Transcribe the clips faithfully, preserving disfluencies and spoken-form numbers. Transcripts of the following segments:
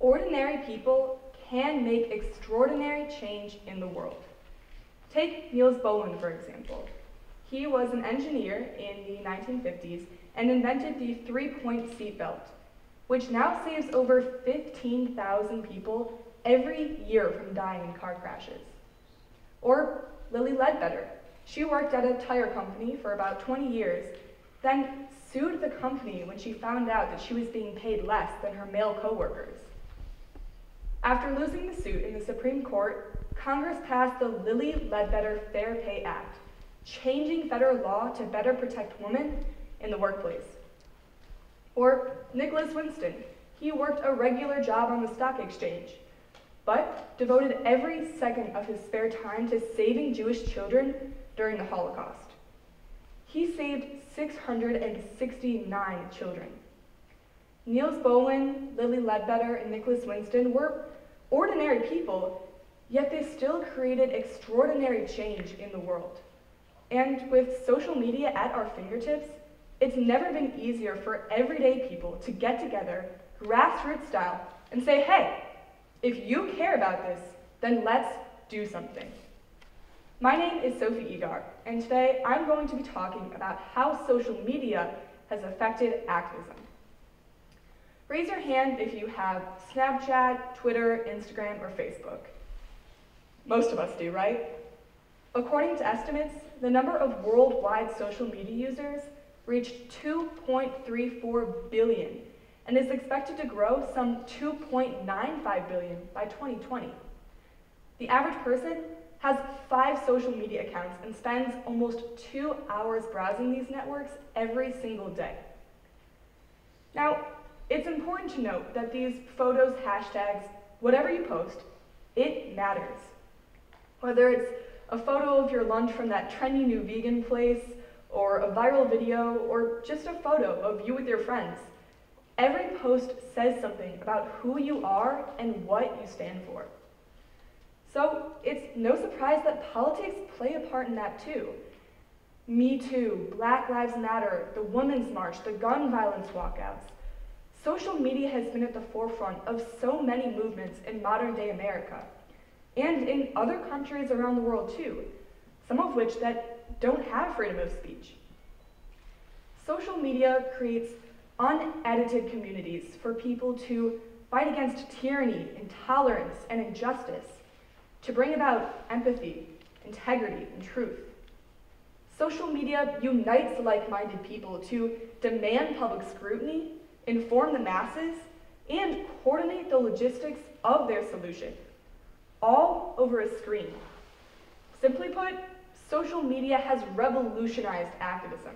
ordinary people can make extraordinary change in the world. Take Niels Bohlin, for example. He was an engineer in the nineteen fifties and invented the three-point seatbelt, which now saves over fifteen thousand people every year from dying in car crashes. Or Lilly Ledbetter. She worked at a tire company for about twenty years, then sued the company when she found out that she was being paid less than her male coworkers. After losing the suit in the Supreme Court, Congress passed the Lilly Ledbetter Fair Pay Act, changing federal law to better protect women in the workplace. Or Nicholas Winston. He worked a regular job on the stock exchange, but devoted every second of his spare time to saving Jewish children during the Holocaust. He saved six hundred sixty-nine children. Niels Bohlin, Lilly Ledbetter, and Nicholas Winston were ordinary people, yet they still created extraordinary change in the world. And with social media at our fingertips, it's never been easier for everyday people to get together, grassroots style, and say, hey, if you care about this, then let's do something. My name is Sophie Egar, and today I'm going to be talking about how social media has affected activism. Raise your hand if you have Snapchat, Twitter, Instagram, or Facebook. Most of us do, right? According to estimates, the number of worldwide social media users reached two point three four billion and is expected to grow some two point nine five billion by twenty twenty. The average person has five social media accounts and spends almost two hours browsing these networks every single day. Now, it's important to note that these photos, hashtags, whatever you post, it matters. Whether it's a photo of your lunch from that trendy new vegan place, or a viral video, or just a photo of you with your friends, every post says something about who you are and what you stand for. So it's no surprise that politics play a part in that too. Me Too, Black Lives Matter, the Women's March, the gun violence walkouts. Social media has been at the forefront of so many movements in modern day America, and in other countries around the world too, some of which that don't have freedom of speech. Social media creates unedited communities for people to fight against tyranny, intolerance, and injustice, to bring about empathy, integrity, and truth. Social media unites like-minded people to demand public scrutiny, inform the masses, and coordinate the logistics of their solution, all over a screen. Simply put, social media has revolutionized activism.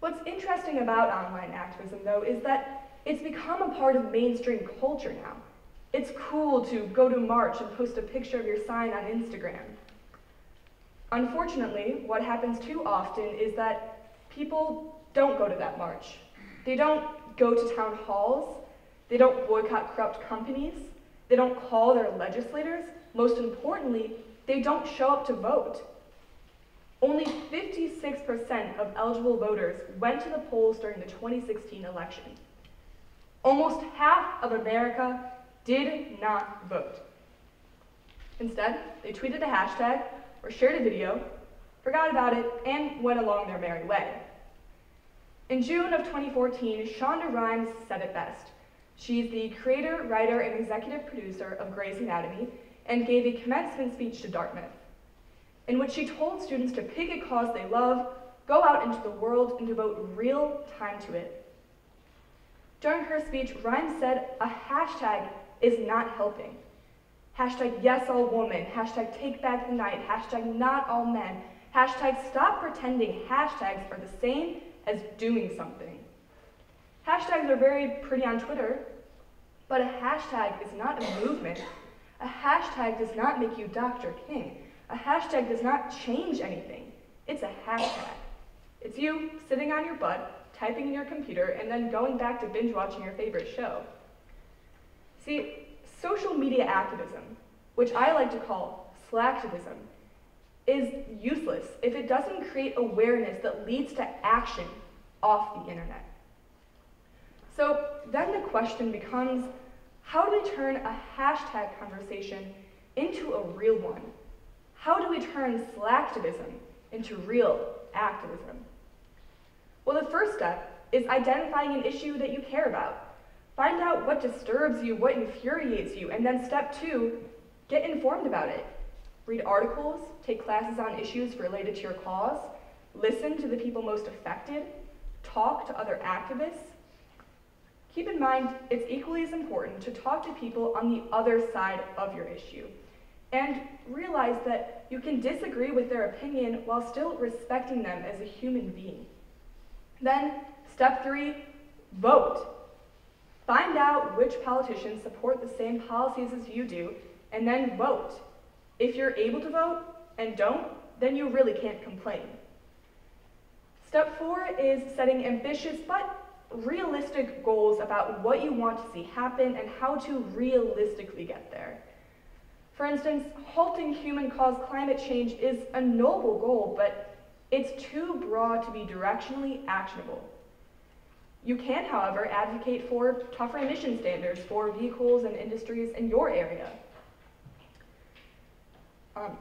What's interesting about online activism, though, is that it's become a part of mainstream culture now. It's cool to go to a march and post a picture of your sign on Instagram. Unfortunately, what happens too often is that people don't go to that march. They don't go to town halls. They don't boycott corrupt companies. They don't call their legislators. Most importantly, they don't show up to vote. Only fifty-six percent of eligible voters went to the polls during the twenty sixteen election. Almost half of America did not vote. Instead, they tweeted a hashtag or shared a video, forgot about it, and went along their merry way. In June of twenty fourteen, Shonda Rhimes said it best. She's the creator, writer, and executive producer of Grey's Anatomy and gave a commencement speech to Dartmouth, in which she told students to pick a cause they love, go out into the world, and devote real time to it. During her speech, Rhimes said, a hashtag is not helping. Hashtag yes all women, hashtag take back the night, hashtag not all men, hashtag stop pretending hashtags are the same as doing something. Hashtags are very pretty on Twitter, but a hashtag is not a movement. A hashtag does not make you Doctor King. A hashtag does not change anything. It's a hashtag. It's you sitting on your butt, typing in your computer, and then going back to binge watching your favorite show. See, social media activism, which I like to call slacktivism, is useless if it doesn't create awareness that leads to action off the internet. So then the question becomes, how do we turn a hashtag conversation into a real one? How do we turn slacktivism into real activism? Well, the first step is identifying an issue that you care about. Find out what disturbs you, what infuriates you, and then step two, get informed about it. Read articles, take classes on issues related to your cause, listen to the people most affected, talk to other activists. Keep in mind, it's equally as important to talk to people on the other side of your issue, and realize that you can disagree with their opinion while still respecting them as a human being. Then, step three, vote. Find out which politicians support the same policies as you do, and then vote. If you're able to vote and don't, then you really can't complain. Step four is setting ambitious but realistic goals about what you want to see happen and how to realistically get there. For instance, halting human-caused climate change is a noble goal, but it's too broad to be directionally actionable. You can, however, advocate for tougher emission standards for vehicles and industries in your area. Um,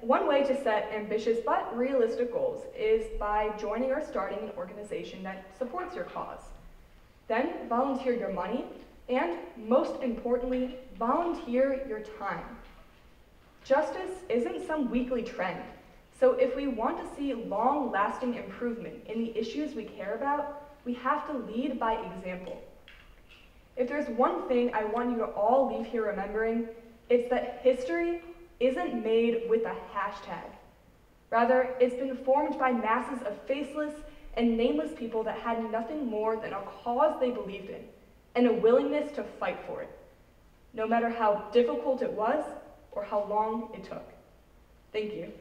one way to set ambitious but realistic goals is by joining or starting an organization that supports your cause. Then volunteer your money, and most importantly, volunteer your time. Justice isn't some weekly trend, so if we want to see long-lasting improvement in the issues we care about, we have to lead by example. If there's one thing I want you to all leave here remembering, it's that history isn't made with a hashtag. Rather, it's been formed by masses of faceless and nameless people that had nothing more than a cause they believed in and a willingness to fight for it, no matter how difficult it was or how long it took. Thank you.